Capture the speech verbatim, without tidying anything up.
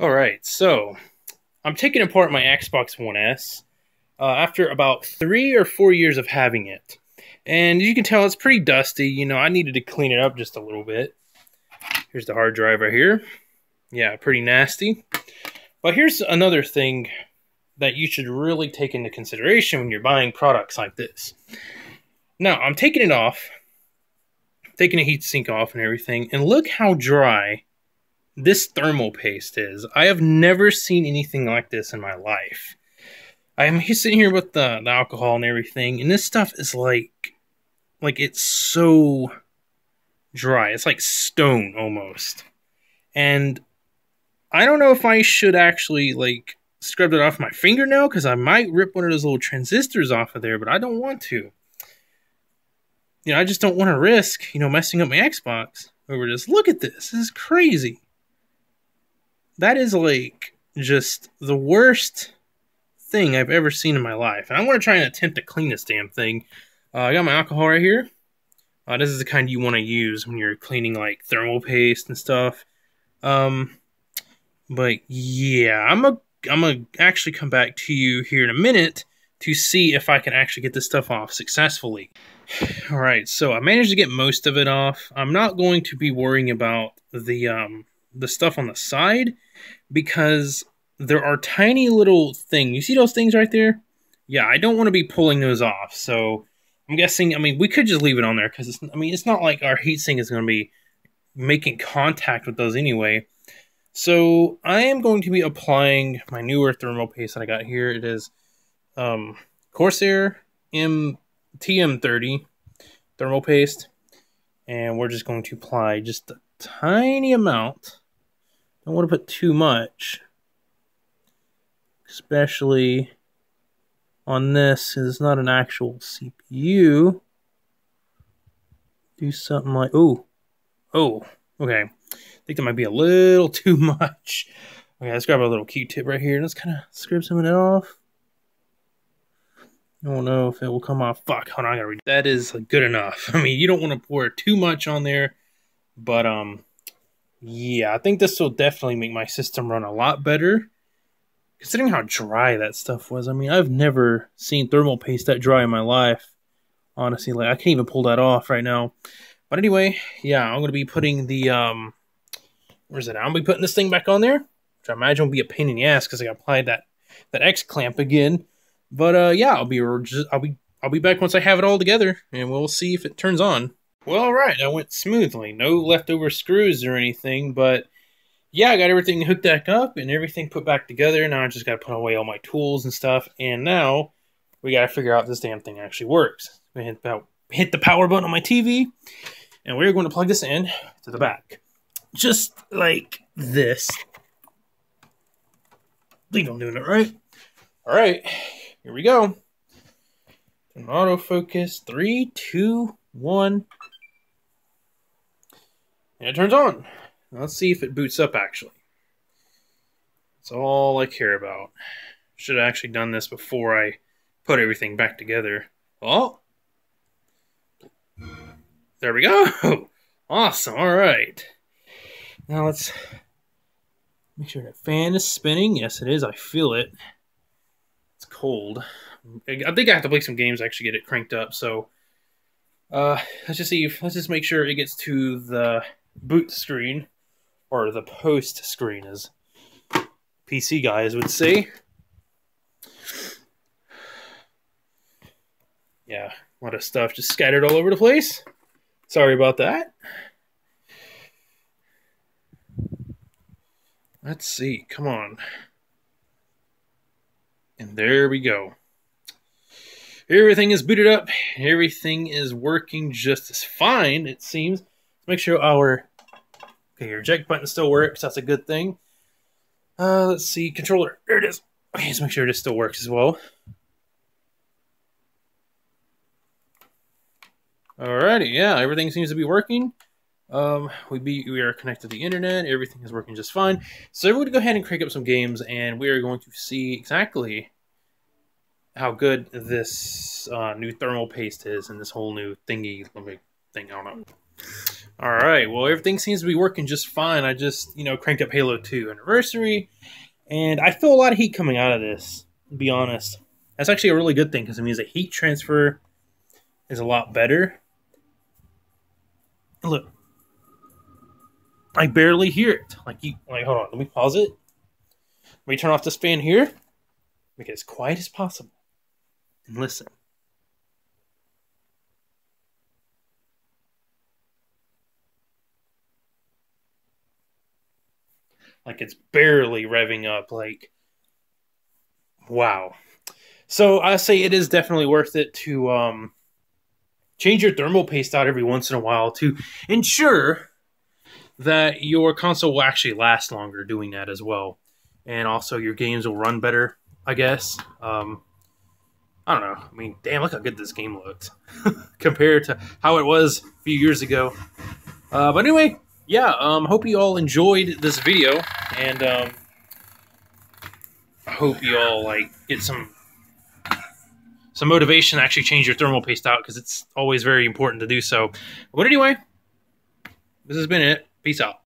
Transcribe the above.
Alright, so I'm taking apart my Xbox One S uh, after about three or four years of having it. And you can tell it's pretty dusty. You know, I needed to clean it up just a little bit. Here's the hard drive right here. Yeah, pretty nasty. But here's another thing that you should really take into consideration when you're buying products like this. Now, I'm taking it off, taking the heatsink off and everything, and look how dry this thermal paste is. I have never seen anything like this in my life. I'm sitting here with the, the alcohol and everything, and this stuff is like, like it's so dry. It's like stone almost. And I don't know if I should actually like scrub it off my finger now, because I might rip one of those little transistors off of there, but I don't want to. You know, I just don't want to risk, you know, messing up my Xbox over this. Look at this. This is crazy. That is like just the worst thing I've ever seen in my life. And I want to try and attempt to clean this damn thing. Uh, I got my alcohol right here. Uh, this is the kind you want to use when you're cleaning like thermal paste and stuff. Um, but yeah, I'm a, I'm gonna actually come back to you here in a minute to see if I can actually get this stuff off successfully. All right, so I managed to get most of it off. I'm not going to be worrying about the um, the stuff on the side, because there are tiny little things. You see those things right there? Yeah, I don't want to be pulling those off. So I'm guessing, I mean, we could just leave it on there, because it's, I mean, it's not like our heatsink is going to be making contact with those anyway. So I am going to be applying my newer thermal paste that I got here. It is um, Corsair M T M thirty thermal paste. And we're just going to apply just a tiny amount. Don't want to put too much, especially on this, because it's not an actual C P U. Do something like, oh, oh, okay. I think that might be a little too much. Okay, let's grab a little Q-tip right here. Let's kind of scrape some of it off. I don't know if it will come off. Fuck, hold on, I gotta read. That is good enough. I mean, you don't want to pour too much on there, but um, yeah, I think this will definitely make my system run a lot better, considering how dry that stuff was. I mean, I've never seen thermal paste that dry in my life. Honestly, like I can't even pull that off right now. But anyway, yeah, I'm gonna be putting the um. Where's it? I'm gonna be putting this thing back on there, which I imagine will be a pain in the ass because I applied that that X clamp again. But uh, yeah, I'll be I'll be I'll be back once I have it all together, and we'll see if it turns on. Well, all right, that went smoothly. No leftover screws or anything. But yeah, I got everything hooked back up and everything put back together. Now I just gotta put away all my tools and stuff, and now we gotta figure out if this damn thing actually works. I'm gonna hit the power button on my T V, and we're going to plug this in to the back. Just like this. I think I'm doing it right. All right, here we go. An autofocus. Three, two, one. And it turns on. Now let's see if it boots up, actually. That's all I care about. Should have actually done this before I put everything back together. Oh. There we go. Awesome. All right. Now let's make sure that fan is spinning. Yes, it is. I feel it. It's cold. I think I have to play some games to actually get it cranked up. So uh, let's just see. If, let's just make sure it gets to the boot screen, or the post screen, as P C guys would say. Yeah, a lot of stuff just scattered all over the place. Sorry about that. Let's see, come on. And there we go. Everything is booted up. Everything is working just as fine, it seems. Let's make sure our okay, eject button still works. That's a good thing. Uh, let's see, controller. There it is. Okay, let's make sure this still works as well. Alrighty, yeah, everything seems to be working. Um, we be we are connected to the internet. Everything is working just fine. So we're going to go ahead and crank up some games, and we are going to see exactly how good this uh, new thermal paste is, and this whole new thingy thing. I don't know. All right, well, everything seems to be working just fine. I just, you know, cranked up Halo two Anniversary, and I feel a lot of heat coming out of this, to be honest. That's actually a really good thing, because it means the heat transfer is a lot better. Look, I barely hear it. Like, you, like, hold on, let me pause it. Let me turn off this fan here, make it as quiet as possible, and listen. Like, it's barely revving up. Like, wow. So I say it is definitely worth it to um, change your thermal paste out every once in a while to ensure that your console will actually last longer doing that as well. And also your games will run better, I guess. Um, I don't know. I mean, damn, look how good this game looked compared to how it was a few years ago. Uh, but anyway... Yeah, um, hope you all enjoyed this video, and um, I hope you all like get some some motivation to actually change your thermal paste out, because it's always very important to do so. But anyway, this has been it. Peace out.